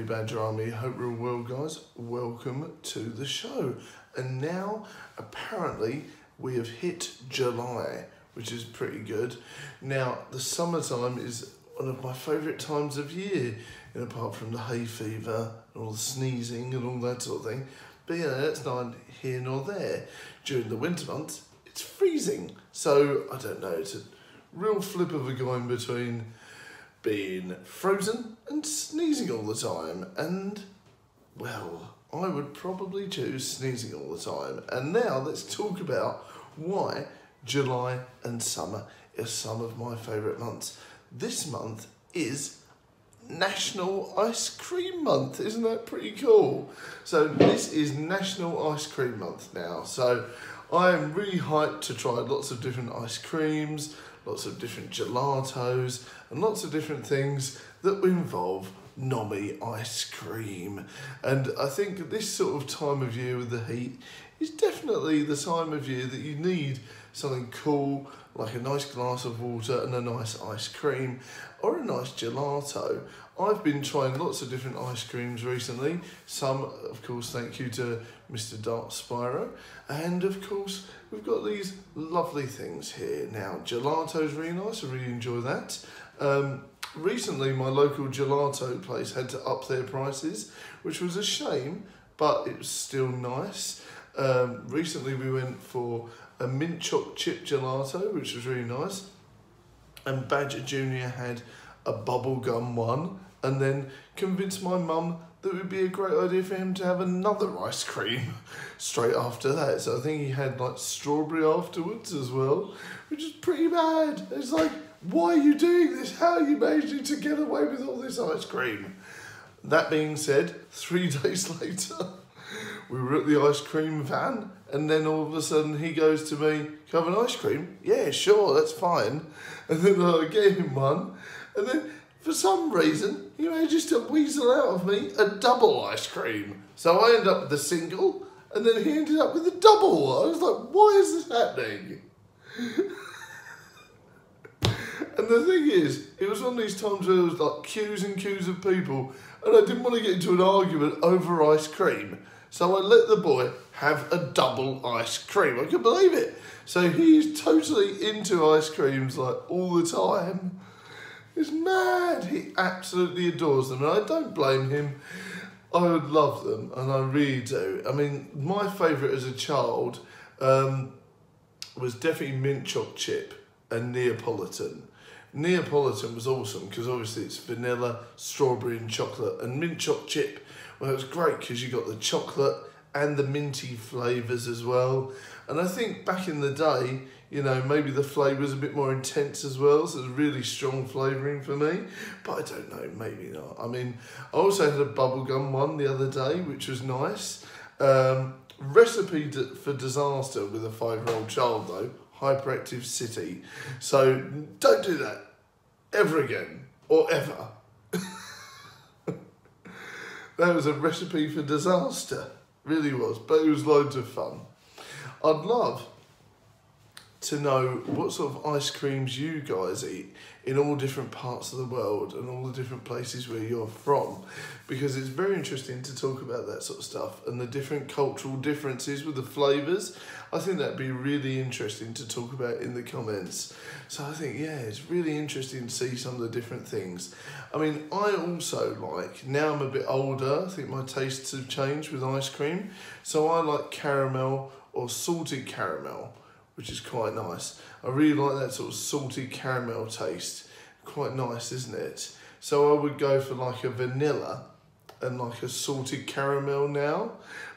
me, Badger Army. Hope you're all well, guys. Welcome to the show. And now, apparently, we have hit July, which is pretty good. Now, the summertime is one of my favourite times of year, and apart from the hay fever and all the sneezing and all that sort of thing. But yeah, that's neither here nor there. During the winter months, it's freezing. So, I don't know, it's a real flip of a coin between being frozen and sneezing all the time. And, well, I would probably choose sneezing all the time. And now let's talk about why July and summer are some of my favourite months. This month is National Ice Cream Month. Isn't that pretty cool? So this is National Ice Cream Month now. So I am really hyped to try lots of different ice creams, lots of different gelatos, and lots of different things that involve nommy ice cream. And I think this sort of time of year with the heat is definitely the time of year that you need something cool, like a nice glass of water and a nice ice cream, or a nice gelato. I've been trying lots of different ice creams recently. Some, of course, thank you to Mr. Dart Spyro. And, of course, we've got these lovely things here. Now, gelato's really nice. I really enjoy that. Recently, my local gelato place had to up their prices, which was a shame, but it was still nice. Recently, we went for a mint choc chip gelato, which was really nice. And Badger Jr. had a bubblegum one, and then convinced my mum that it would be a great idea for him to have another ice cream straight after that. So I think he had like strawberry afterwards as well, which is pretty bad. It's like, why are you doing this? How are you managing to get away with all this ice cream? That being said, 3 days later, we were at the ice cream van, and then all of a sudden he goes to me, "Can I have an ice cream?" "Yeah, sure, that's fine." And then I gave him one, and then for some reason he manages to weasel out of me a double ice cream. So I ended up with a single, and then he ended up with a double. I was like, why is this happening? And the thing is, it was one of these times where there was like queues and queues of people, and I didn't want to get into an argument over ice cream. So I let the boy have a double ice cream. I couldn't believe it. So he's totally into ice creams like all the time. It's mad. He absolutely adores them, and I don't blame him. I would love them, and I really do. I mean, my favourite as a child was definitely mint choc chip and Neapolitan. Neapolitan was awesome because obviously it's vanilla, strawberry and chocolate, and mint choc chip. Well, it was great because you got the chocolate and the minty flavours as well. And I think back in the day, you know, maybe the flavour's a bit more intense as well, so it's really strong flavouring for me. But I don't know, maybe not. I mean, I also had a bubblegum one the other day, which was nice. Recipe for disaster with a 5-year-old child, though. Hyperactive city. So don't do that ever again, or ever. That was a recipe for disaster, really was, but it was loads of fun. I'd love to know what sort of ice creams you guys eat in all different parts of the world and all the different places where you're from, because it's very interesting to talk about that sort of stuff and the different cultural differences with the flavours. I think that'd be really interesting to talk about in the comments. So I think, yeah, it's really interesting to see some of the different things. I mean, I also like, now I'm a bit older, I think my tastes have changed with ice cream. So I like caramel or salted caramel, which is quite nice. I really like that sort of salty caramel taste. Quite nice, isn't it? So I would go for like a vanilla and like a salted caramel now.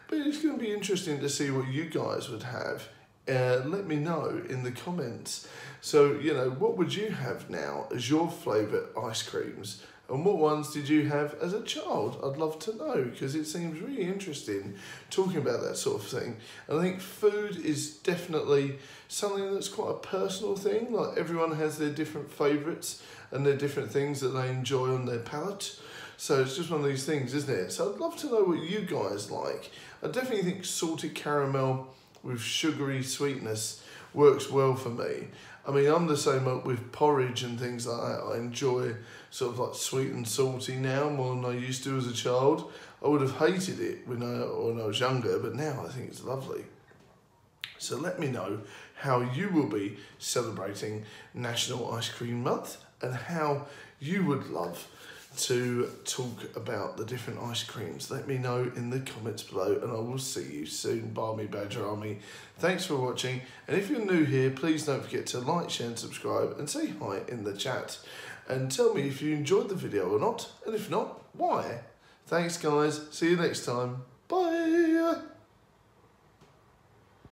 But it's going to be interesting to see what you guys would have. Let me know in the comments. So, you know, what would you have now as your favourite ice creams? And what ones did you have as a child? I'd love to know, because it seems really interesting talking about that sort of thing. And I think food is definitely something that's quite a personal thing. Like, everyone has their different favourites and their different things that they enjoy on their palate. So it's just one of these things, isn't it? So I'd love to know what you guys like. I definitely think salted caramel with sugary sweetness works well for me. I mean, I'm the same with porridge and things like that. I enjoy sort of like sweet and salty now more than I used to as a child. I would have hated it when I was younger, but now I think it's lovely. So let me know how you will be celebrating National Ice Cream Month and how you would love to talk about the different ice creams. Let me know in the comments below, and I will see you soon. Bar me, Badger Army. Thanks for watching, and if you're new here, please don't forget to like, share and subscribe, and say hi in the chat, and tell me if you enjoyed the video or not, and if not, why. Thanks guys, see you next time.